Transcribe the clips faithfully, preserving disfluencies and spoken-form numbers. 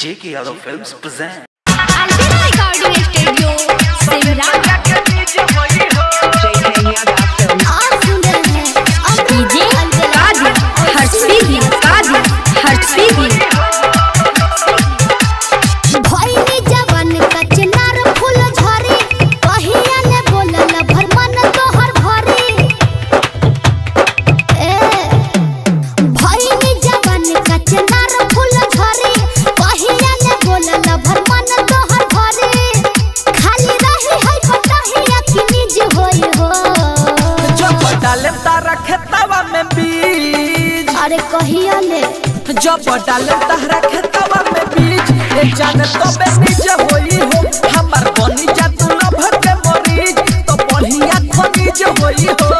J K. Yadav Films present. अरे कहिया ले जब डाले तहरा खेतवा में बीज ए जाने तो बेनिज होई हो हमर बनी जा तू न भर के मरीज तो बढ़िया खनिज होई हो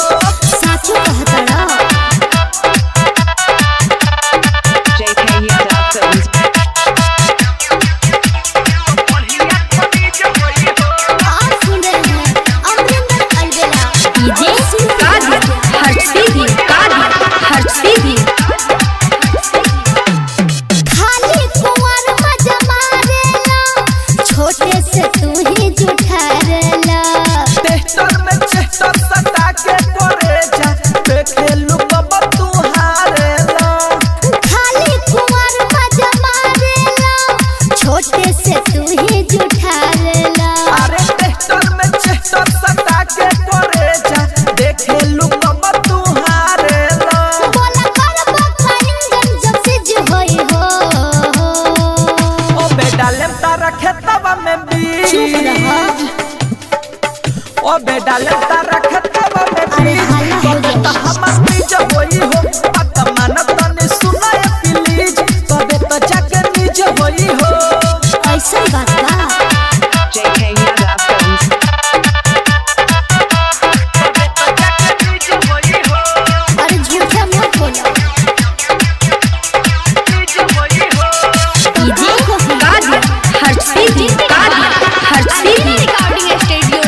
साचो कहतड़ा J K Yadav Films तो बढ़िया खनिज होई हो और सुन रहे हैं अमरिंदर अलवेला डीजे काजी हर सीधी काजी हर सीधी ओ बेटा लगता रखता बाबे अरे हाल हो गया हमर बीज होई हो मत मानत ने सुना ए प्लीज बाबे तो जाके बीज होई हो ऐसा बात का J K Yadav Films बाबे तो जाके बीज होई हो अरे झूठा मत बोलो बीज होई हो डीजे को गाड़ी हर सीधी गाड़ी हर सीधी रिकॉर्डिंग स्टूडियो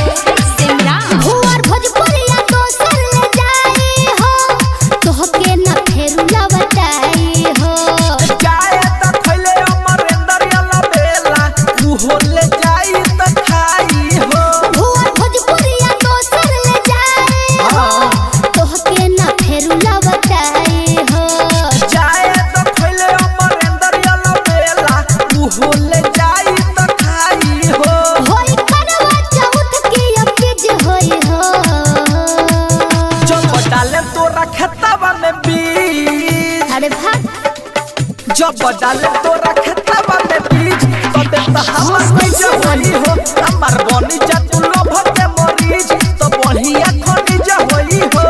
जब डाले तो रखता बाबे बीज तो देता हमर बीज होई हो हमर बनी जा तू लोभ के मरीज तो बढ़िया खनिज होई हो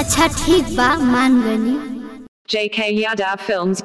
अच्छा ठीक बा मान Ghani J K Yadav Films।